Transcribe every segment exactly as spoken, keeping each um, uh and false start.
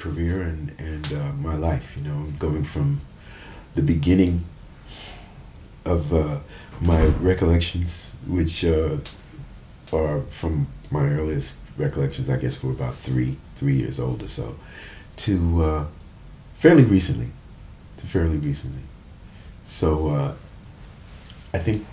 career and, and uh, my life, you know, going from the beginning of uh, my recollections, which uh, are from my earliest recollections, I guess, were about three, three years old or so, to uh, fairly recently, to fairly recently. So uh, I think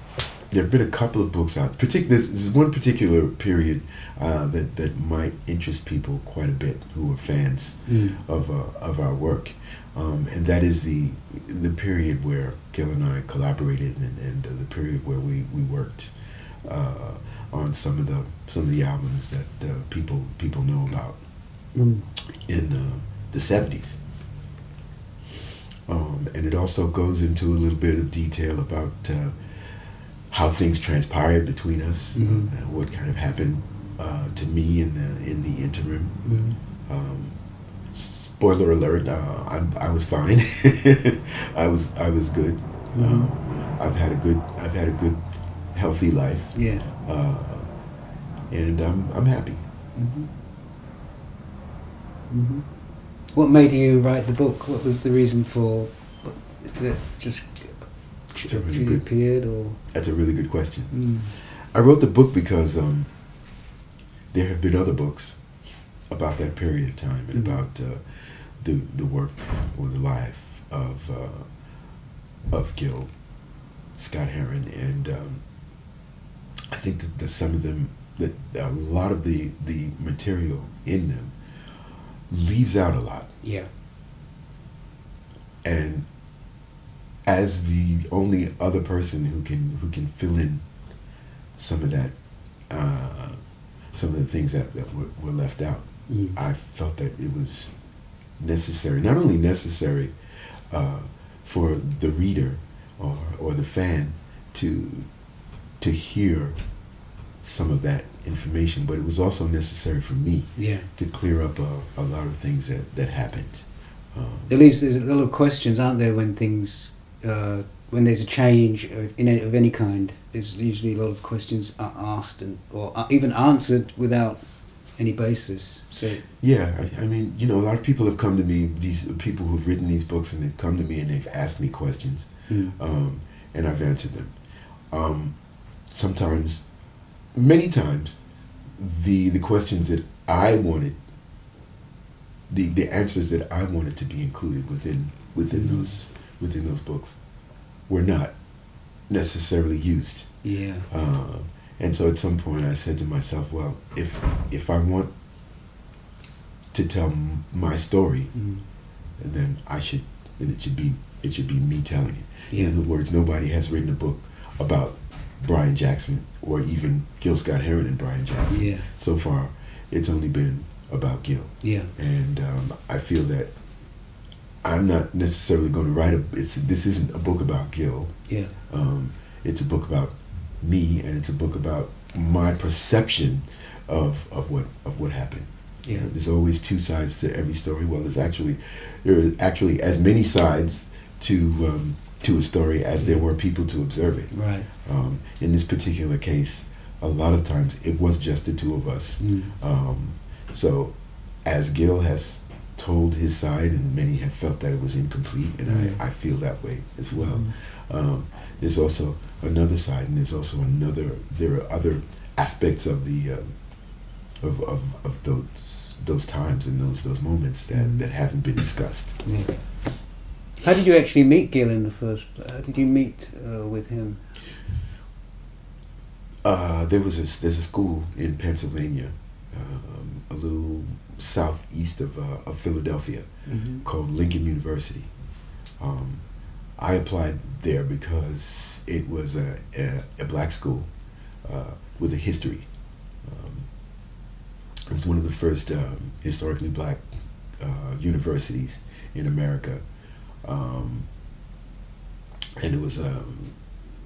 there have been a couple of books out. Partic- there's one particular period uh, that that might interest people quite a bit who are fans mm. of uh, of our work, um, and that is the the period where Gil and I collaborated, and, and uh, the period where we we worked uh, on some of the some of the albums that uh, people people know about mm. in the the seventies. Um, and it also goes into a little bit of detail about uh, how things transpired between us, mm-hmm. uh, what kind of happened uh, to me in the in the interim. Mm-hmm. um, spoiler alert: uh, I'm, I was fine. I was I was good. Mm-hmm. um, I've had a good I've had a good, healthy life. Yeah. Uh, and I'm I'm happy. Mm-hmm. Mm-hmm. What made you write the book? What was the reason for that? Just that's a really good period, or that's a really good question. Mm. I wrote the book because um, there have been other books about that period of time and mm. about uh, the the work or the life of uh, of Gil Scott-Heron, and um, I think that, that some of them, that a lot of the the material in them leaves out a lot. Yeah. And as the only other person who can who can fill in some of that, uh, some of the things that, that were, were left out, mm. I felt that it was necessary, not only necessary uh, for the reader or or the fan to to hear some of that information, but it was also necessary for me yeah. to clear up a, a lot of things that, that happened. Um, there leaves there's a lot of questions, aren't there, when things, uh, when there's a change of, in any, of any kind, there's usually a lot of questions are asked and or are even answered without any basis. So yeah, I, I mean, you know, a lot of people have come to me, these people who've written these books, and they've come to me and they've asked me questions, mm. um, and I've answered them. Um, sometimes Many times, the the questions that I wanted, the the answers that I wanted to be included within within mm. those within those books, were not necessarily used. Yeah. Um, and so at some point I said to myself, well, if if I want to tell m my story, mm. then I should then it should be it should be me telling it. Yeah. In other words, nobody has written a book about Brian Jackson, or even Gil Scott-Heron and Brian Jackson. Yeah. So far, it's only been about Gil. Yeah. And um, I feel that I'm not necessarily going to write a. It's this isn't a book about Gil. Yeah. Um, it's a book about me, and it's a book about my perception of of what of what happened. Yeah. You know, there's always two sides to every story. Well, there's actually there are actually as many sides to. Um, to a story as there were people to observe it. Right. Um, in this particular case, a lot of times it was just the two of us. Mm. Um, so as Gil has told his side, and many have felt that it was incomplete, and mm. I, I feel that way as well. Mm. Um, there's also another side, and there's also another, there are other aspects of the, uh, of, of, of those, those times and those, those moments that, mm. that haven't been discussed. Mm. How did you actually meet Gil in the first place? How did you meet uh, with him? Uh, there was a, there's a school in Pennsylvania, um, a little southeast of, uh, of Philadelphia, mm-hmm. called Lincoln University. Um, I applied there because it was a, a, a black school uh, with a history. Um, it was one of the first um, historically black uh, universities in America. Um, and it was um,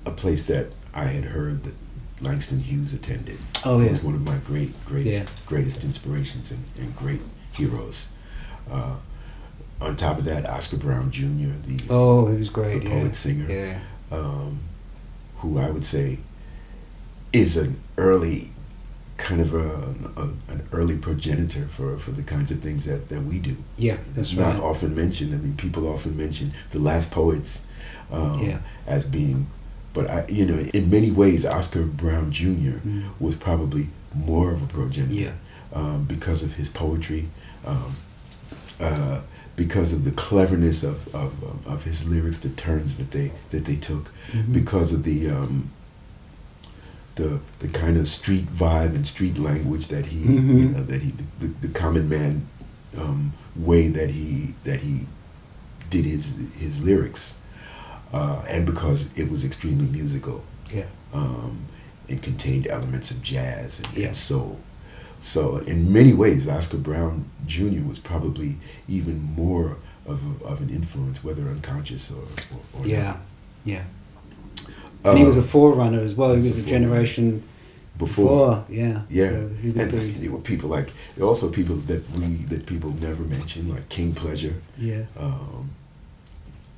a place that I had heard that Langston Hughes attended. Oh, yeah. He was one of my great, greatest, yeah. greatest inspirations and, and great heroes. Uh, on top of that, Oscar Brown Junior, the, oh, he was great, the poet yeah. singer, yeah. Um, who I would say is an early kind of a, a, an early progenitor for, for the kinds of things that, that we do. Yeah, that's right. Not often mentioned. I mean, people often mention The Last Poets um, yeah. as being, but I, you know, in many ways, Oscar Brown Junior Mm. was probably more of a progenitor yeah. um, because of his poetry, um, uh, because of the cleverness of, of, of his lyrics, the turns that they that they took, mm-hmm. because of the um, the the kind of street vibe and street language that he mm-hmm. you know, that he the, the common man um, way that he that he did his his lyrics, uh, and because it was extremely musical. Yeah, um, it contained elements of jazz and, yeah. and soul. So in many ways, Oscar Brown Junior was probably even more of, a, of an influence, whether unconscious or, or, or yeah, not. Yeah. And uh, he was a forerunner as well. He was a, a generation before. before. Yeah, yeah. So and be. There were people like there were also people that we that people never mention, like King Pleasure. Yeah. Um,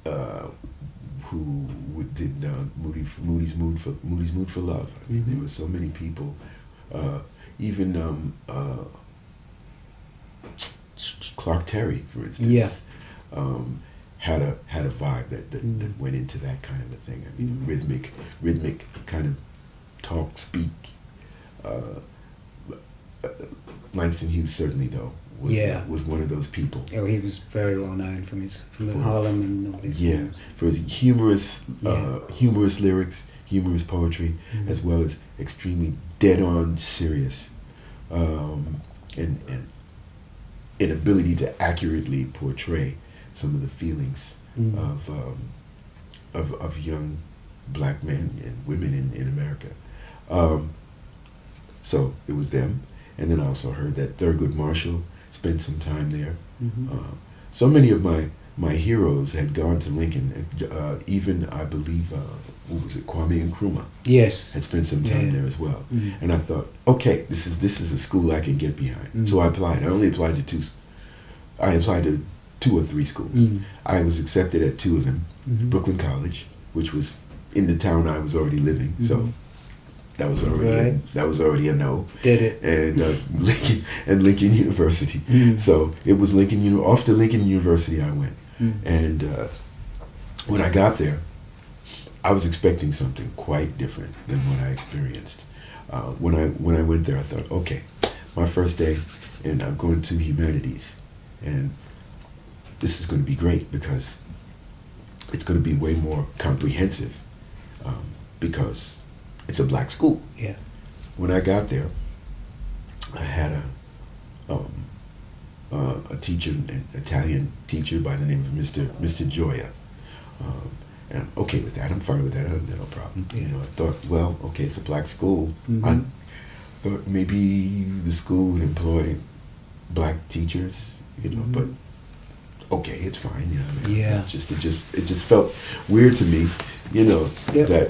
uh, who did uh, Moody, Moody's Mood for Moody's Mood for Love? I mean, mm-hmm. there were so many people. Uh, Even um, uh, Clark Terry, for instance, yeah. um, had a had a vibe that that, mm. that went into that kind of a thing. I mean, mm. rhythmic, rhythmic kind of talk, speak. Uh, uh, Langston Hughes certainly, though, was yeah. was one of those people. Yeah, well, he was very well known from his from for, Harlem and all these yeah, things. Yeah, for his humorous, yeah. uh, humorous lyrics, humorous poetry, mm. as well as extremely dead-on serious, um, and, and an ability to accurately portray some of the feelings mm. of, um, of of young black men and women in, in America. Um, so it was them. And then I also heard that Thurgood Marshall spent some time there. Mm-hmm. uh, so many of my, my heroes had gone to Lincoln, uh, even I believe... Uh, what was it, Kwame Nkrumah? Yes, had spent some time yeah. there as well, mm. and I thought, okay, this is this is a school I can get behind. Mm. So I applied. I only applied to two. I applied to two or three schools. Mm. I was accepted at two of them: mm-hmm. Brooklyn College, which was in the town I was already living, mm-hmm. so that was already right. a, that was already a no. Did it? And uh, Lincoln and Lincoln University. Mm. So it was Lincoln. You off to Lincoln University I went, mm. and uh, when I got there, I was expecting something quite different than what I experienced. Uh, when I when I went there, I thought, okay, my first day, and I'm going to humanities, and this is going to be great because it's going to be way more comprehensive um, because it's a black school. Yeah. When I got there, I had a um, uh, a teacher, an Italian teacher by the name of Mister Mister Gioia. Um, And I'm okay with that. I'm fine with that. I have no problem. You know, I thought, well, okay, it's a black school. Mm-hmm. I thought maybe the school would employ black teachers. You know, mm-hmm. but okay, it's fine. You know, I mean, yeah. It's just it just it just felt weird to me. You know, yep. that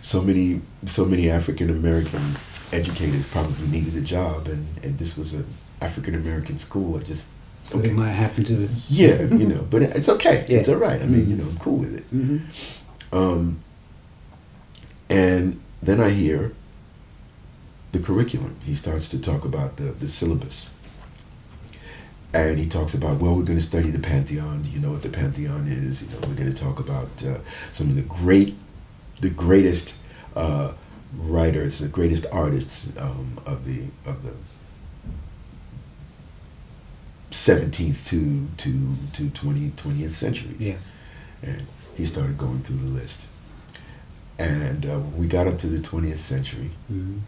so many so many African American educators probably needed a job, and and this was an African American school. I just Okay. It might happen to the yeah, you know, but it's okay. Yeah. It's all right. I mean, you know, I'm cool with it. Mm-hmm. Um, and then I hear the curriculum. He starts to talk about the the syllabus, and he talks about, well, we're going to study the Pantheon. Do you know what the Pantheon is? You know, we're going to talk about uh, some of the great, the greatest uh, writers, the greatest artists um, of the of the. seventeenth to to to twentieth centuries, yeah. And he started going through the list. And uh, when we got up to the twentieth century, mm-hmm.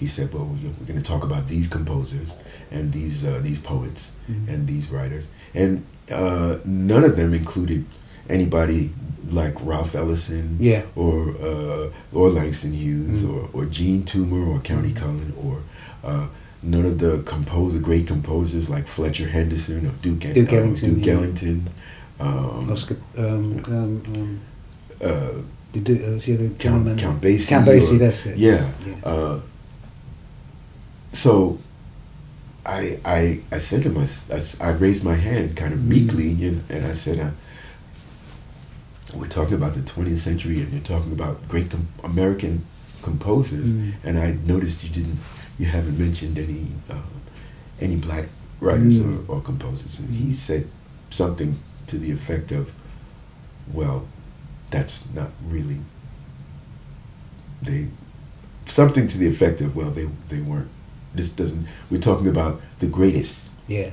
he said, "Well, we're going to talk about these composers and these uh, these poets mm-hmm. and these writers." And uh, none of them included anybody like Ralph Ellison, yeah. or uh, or Langston Hughes, mm-hmm. or or Gene Toomer, or County mm-hmm. Cullen, or uh, none of the composer, great composers like Fletcher Henderson or Duke, Duke uh, Ellington, Duke yeah. Ellington um, Oscar, um, um, um, uh, the, the other gentleman, Count Basie, Count Basie, or, that's it. Yeah. yeah. Uh, so, I I I said to my I, I raised my hand kind of meekly, mm. you know, and I said, uh, "We're talking about the twentieth century, and you're talking about great com American composers, mm. and I noticed you didn't." you haven't mentioned any uh, any black writers mm. or, or composers. And he said something to the effect of, well, that's not really, they, something to the effect of, well, they, they weren't, this doesn't, we're talking about the greatest. Yeah.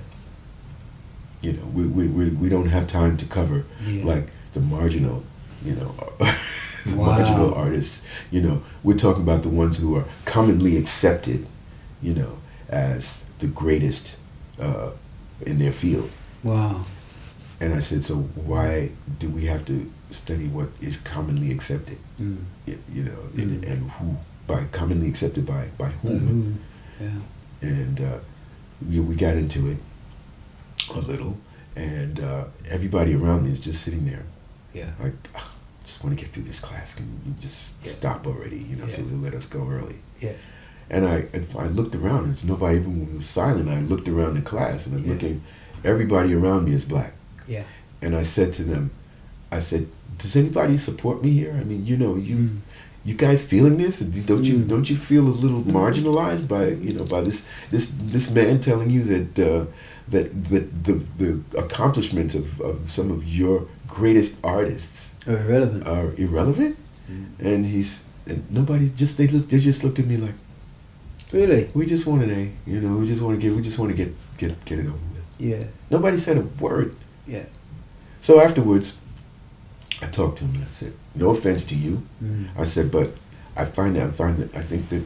You know, we, we, we, we don't have time to cover, yeah. like, the marginal, you know, the wow. marginal artists, you know. We're talking about the ones who are commonly accepted, you know, as the greatest uh, in their field. Wow. And I said, so why do we have to study what is commonly accepted? Mm. You, you know, mm. and, and who, by commonly accepted by, by whom? Mm-hmm. Yeah. And uh, we, we got into it a little, and uh, everybody around me is just sitting there. Yeah. Like, oh, just want to get through this class. Can you just yeah. stop already? You know, yeah. so they let us go early. Yeah. And I, I looked around, and nobody even was silent. I looked around the class, and I'm yeah. looking. Everybody around me is black. Yeah. And I said to them, I said, does anybody support me here? I mean, you know, you, mm. you guys feeling this? Don't you, mm. don't you feel a little marginalized by, you know, by this, this, this man telling you that, uh, that, that the, the accomplishments of, of some of your greatest artists are irrelevant. Are irrelevant? Mm. And he's, and nobody just, they looked, they just looked at me like, really? We just want an A, you know, we just want to get, we just want to get, get, get it over with. Yeah. Nobody said a word. Yeah. So afterwards, I talked to him and I said, no offense to you. Mm. I said, but I find that, I find that, I think that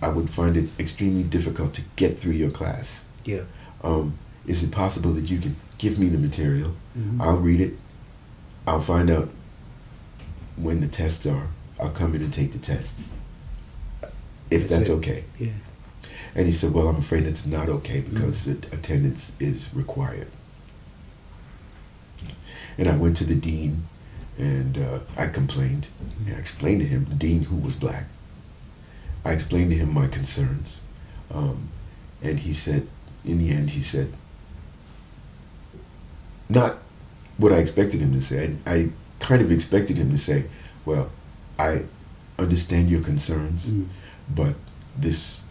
I would find it extremely difficult to get through your class. Yeah. Um, is it possible that you could give me the material? Mm-hmm. I'll read it. I'll find out when the tests are. I'll come in and take the tests. If that's, that's okay. Yeah. And he said, well, I'm afraid that's not okay because mm. attendance is required. And I went to the dean, and uh, I complained. Mm-hmm. And I explained to him, the dean who was black, I explained to him my concerns. Um, and he said, in the end, he said, not what I expected him to say. I, I kind of expected him to say, well, I understand your concerns, mm-hmm. but this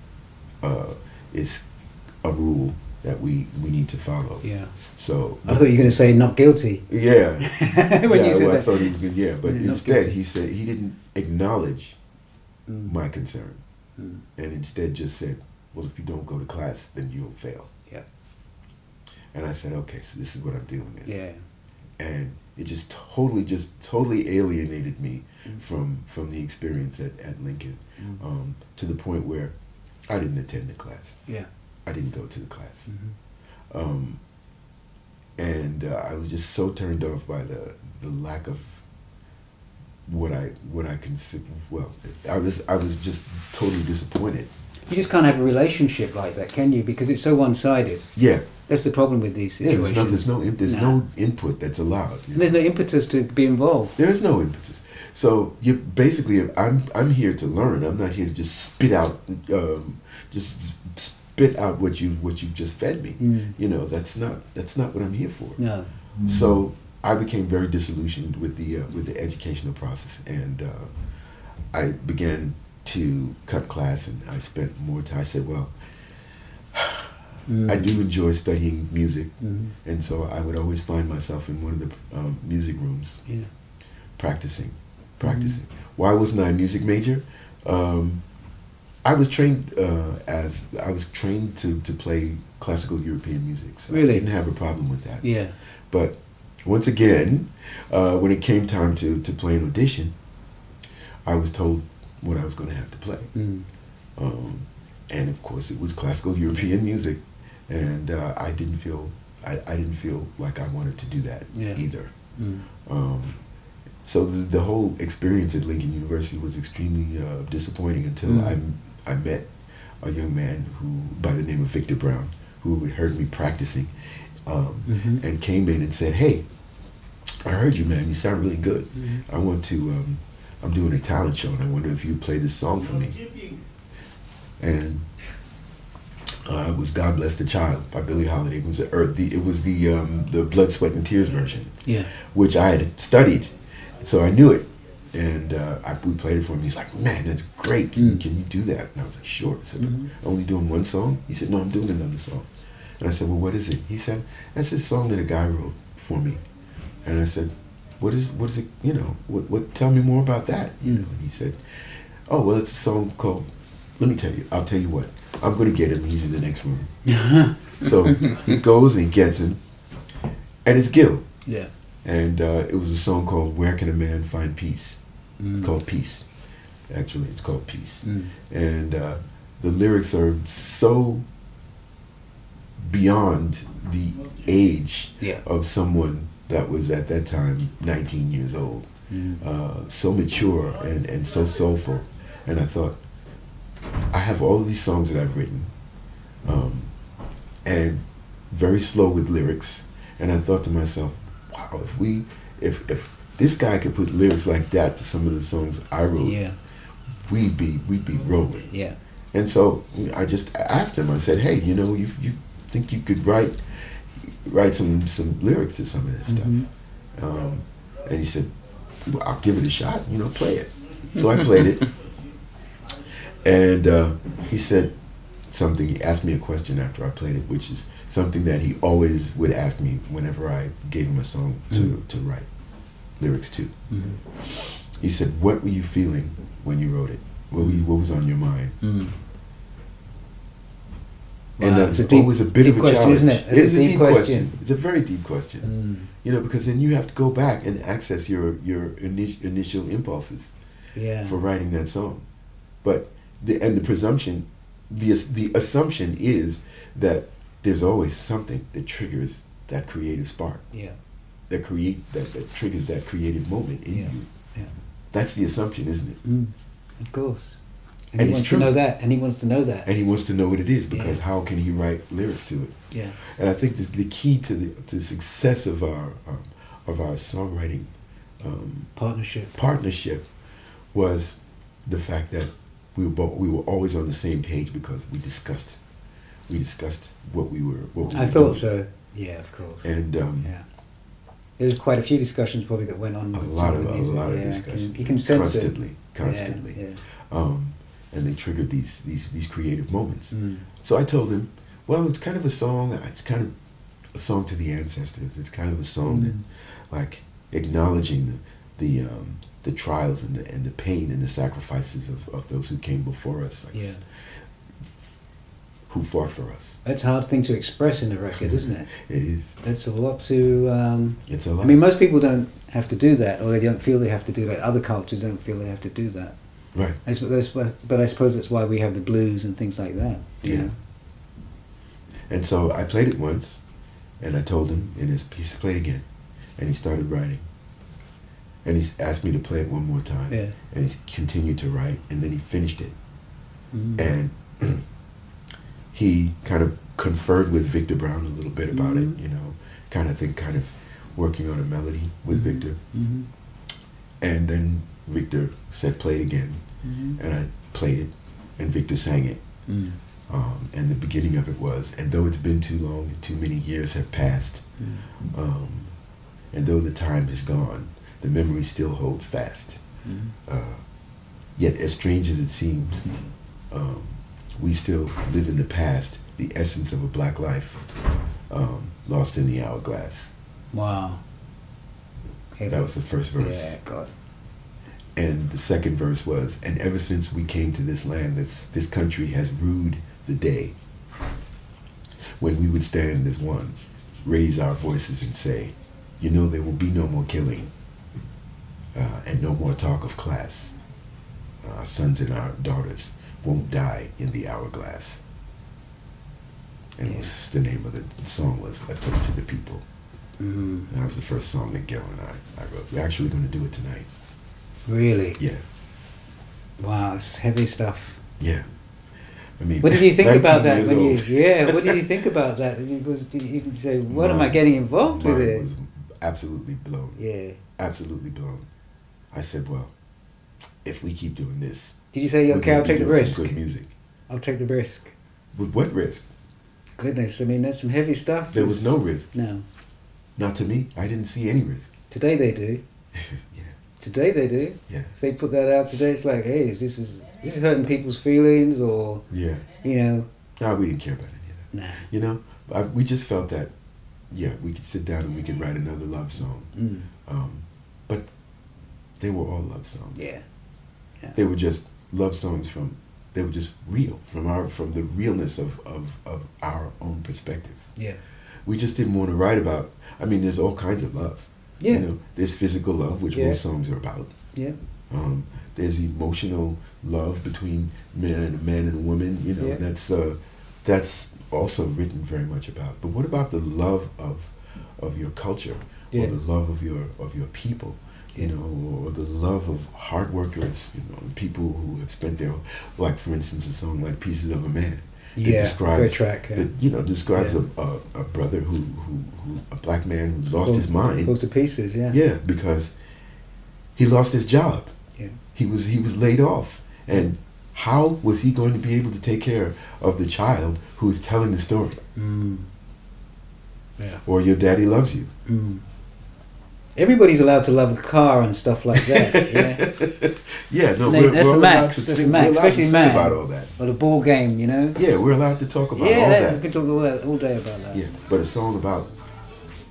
uh, is a rule that we, we need to follow. Yeah. So I thought you were going to say not guilty. Yeah. when yeah, you said well, that. I thought he was good. Yeah, but instead he said he didn't acknowledge mm. my concern, mm. and instead just said, "Well, if you don't go to class, then you'll fail." Yeah. And I said, "Okay, so this is what I'm dealing with." Yeah. And it just totally, just totally alienated me mm. from from the experience at at Lincoln, mm. um, to the point where I didn't attend the class. Yeah. I didn't go to the class. Mm-hmm. um, and uh, I was just so turned off by the, the lack of what I what I consider. Well, I was I was just totally disappointed. You just can't have a relationship like that, can you? Because it's so one sided. Yeah, that's the problem with these situations. Yeah, there's no there's, no, there's nah. no input that's allowed. And there's no impetus to be involved. There is no impetus. So you basically, I'm I'm here to learn. I'm not here to just spit out, um, just. Sp spit out what you what you just fed me. Mm. You know, that's not that's not what I'm here for. No. Mm. So I became very disillusioned with the uh, with the educational process, and uh, I began to cut class, and I spent more time. I said, well, mm. I do enjoy studying music, mm. and so I would always find myself in one of the um, music rooms, yeah. practicing, practicing. Mm. Why wasn't I a music major? Um, I was trained uh, as I was trained to, to play classical European music, so really? I didn't have a problem with that. Yeah. But once again, uh, when it came time to, to play an audition, I was told what I was going to have to play, mm. um, and of course it was classical European music, and uh, I didn't feel I, I didn't feel like I wanted to do that yeah. either. Mm. Um, so the, the whole experience at Lincoln University was extremely uh, disappointing until mm. I. I met a young man who, by the name of Victor Brown, who had heard me practicing, um, mm-hmm. and came in and said, "Hey, I heard you, man. You sound really good. Mm-hmm. I want to. Um, I'm doing a talent show, and I wonder if you play this song for me." And uh, it was "God Bless the Child" by Billie Holiday. It was the, or the it was the um, the Blood, Sweat, and Tears version, yeah, which I had studied, so I knew it. And uh, I, we played it for him. He's like, man, that's great. Can you, can you do that? And I was like, sure. I said, mm-hmm. only doing one song? He said, no, I'm doing another song. And I said, well, what is it? He said, that's this song that a guy wrote for me. And I said, what is what is it, you know, what, what tell me more about that? You know, and he said, oh, well, it's a song called, let me tell you, I'll tell you what, I'm going to get him. He's in the next room. So he goes and he gets him. And it's Gil. Yeah. And uh, it was a song called Where Can a Man Find Peace? Mm. It's called Peace. Actually, it's called Peace. Mm. And uh, the lyrics are so beyond the age yeah. of someone that was at that time nineteen years old. Mm. Uh, so mature and, and so soulful. And I thought, I have all of these songs that I've written um, and very slow with lyrics. And I thought to myself, wow, if we, if, if this guy could put lyrics like that to some of the songs I wrote, yeah. we'd be, we'd be rolling. Yeah. And so I just asked him, I said, hey, you know, you, you think you could write, write some, some lyrics to some of this mm-hmm. stuff? Um, and he said, well, I'll give it a shot, you know, play it. So I played it. And uh, he said something, he asked me a question after I played it, which is something that he always would ask me whenever I gave him a song to, mm-hmm. to write lyrics to. Mm-hmm. He said, what were you feeling when you wrote it? What, were you, what was on your mind? Mm-hmm. Wow. And that was always a bit of a question, challenge. Isn't it? It's, it's a deep, deep question. question. It's a very deep question. Mm. You know, because then you have to go back and access your, your init initial impulses yeah. for writing that song. But the, and the presumption, the, the assumption is that there's always something that triggers that creative spark. Yeah. That create that, that triggers that creative moment in yeah. you. Yeah. That's the assumption, isn't it? Mm. Of course. And, and he wants true. to know that. And he wants to know that. And he wants to know what it is because yeah. how can he write lyrics to it? Yeah. And I think the, the key to the to the success of our um, of our songwriting um, partnership partnership was the fact that we were both, we were always on the same page because we discussed we discussed what we were what we I were thought doing. so. Yeah, of course. And um, yeah. there was quite a few discussions probably that went on. A lot of, of a lot yeah, of discussions. Can, you can sense constantly, it constantly, constantly. Yeah, yeah. Um, and they triggered these these these creative moments. Mm. So I told him, well, it's kind of a song. It's kind of a song to the ancestors. It's kind of a song mm. that, like, acknowledging the the um, the trials and the and the pain and the sacrifices of of those who came before us. Like, yeah. Who fought for us. That's a hard thing to express in a record, isn't it? It is. That's a lot to... Um, it's a lot. I mean, most people don't have to do that, or they don't feel they have to do that. Other cultures don't feel they have to do that. Right. That's, that's, but I suppose that's why we have the blues and things like that. Yeah. Know? And so I played it once, and I told him, and his piece played again, and he started writing. And he asked me to play it one more time. Yeah. And he continued to write, and then he finished it. Mm. And... he kind of conferred with Victor Brown a little bit about mm-hmm. it, you know, kind of thing, kind of working on a melody with mm-hmm. Victor. Mm-hmm. And then Victor said, play it again. Mm-hmm. And I played it, and Victor sang it. Mm. Um, and the beginning of it was, and though it's been too long and too many years have passed, mm. um, and though the time has gone, the memory still holds fast. Mm. Uh, yet as strange as it seems, um, we still live in the past, the essence of a black life, um, lost in the hourglass. Wow. Hey, that was the first verse. Yeah, God. And the second verse was, and ever since we came to this land, this, this country has rued the day when we would stand as one, raise our voices and say, you know, there will be no more killing uh, and no more talk of class. Our sons and our daughters won't die in the hourglass. And yeah. it was, the name of the song was A Toast to the People. Mm. That was the first song that Gil and I, I wrote. We're actually going to do it tonight. Really? Yeah. Wow, it's heavy stuff. Yeah. I mean, what did you think about that? When you, yeah, what did you think about that? It was, did you say, what mine, am I getting involved with it? I was absolutely blown. Yeah. Absolutely blown. I said, well, if we keep doing this, did you say, okay, I'll take the risk? Good music. I'll take the risk. With what risk? Goodness, I mean, that's some heavy stuff. There was no risk. No. Not to me. I didn't see any risk. Today they do. Yeah. Today they do. Yeah. If they put that out today, it's like, hey, is this is this is hurting people's feelings or yeah, you know. No, we didn't care about it. Nah. You know, I, we just felt that, yeah, we could sit down and we could write another love song. Mm. Um, but they were all love songs. Yeah. Yeah. They were just love songs from. They were just real from our from the realness of, of, of our own perspective. Yeah. We just didn't want to write about. I mean, there's all kinds of love. Yeah. You know, there's physical love, which yeah. most songs are about. Yeah. Um, there's emotional love between man and a man and a woman. You know, yeah. that's uh, that's also written very much about. But what about the love of of your culture yeah. or the love of your of your people? You know, or the love of hard workers, you know, people who have spent their, like, for instance, a song like Pieces of a Man. Yeah, describes, great track. Yeah. It, you know, describes yeah. a, a, a brother who, who, who, a black man who lost Pulls, his mind. Goes to pieces, yeah. Yeah, because he lost his job. Yeah. He was, he was laid off. And how was he going to be able to take care of the child who is telling the story? Mm. Yeah. Or your daddy loves you. Mm. Everybody's allowed to love a car and stuff like that. Yeah, yeah no, they, we're, that's we're the max. That's the max, especially man. About all that. Or the ball game, you know. Yeah, we're allowed to talk about yeah, all that. Yeah, we can talk all, that, all day about that. Yeah, but a song about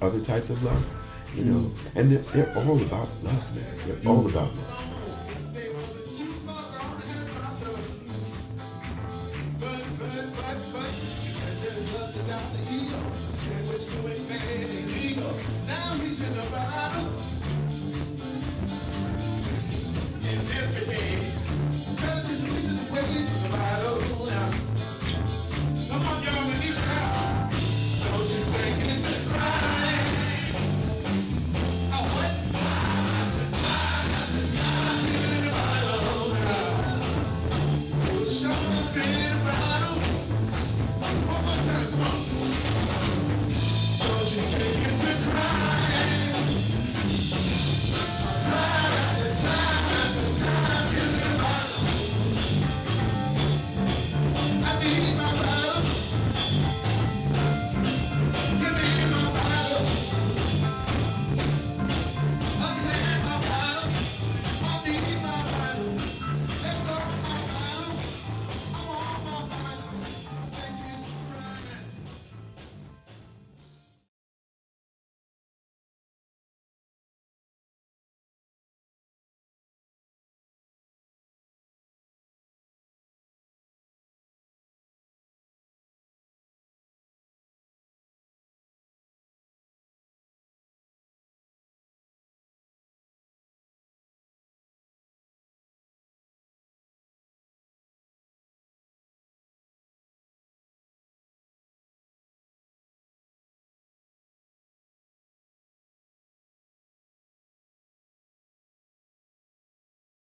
other types of love, you mm. know, and they're, they're all about love, man. They're mm. all about love. Thank you.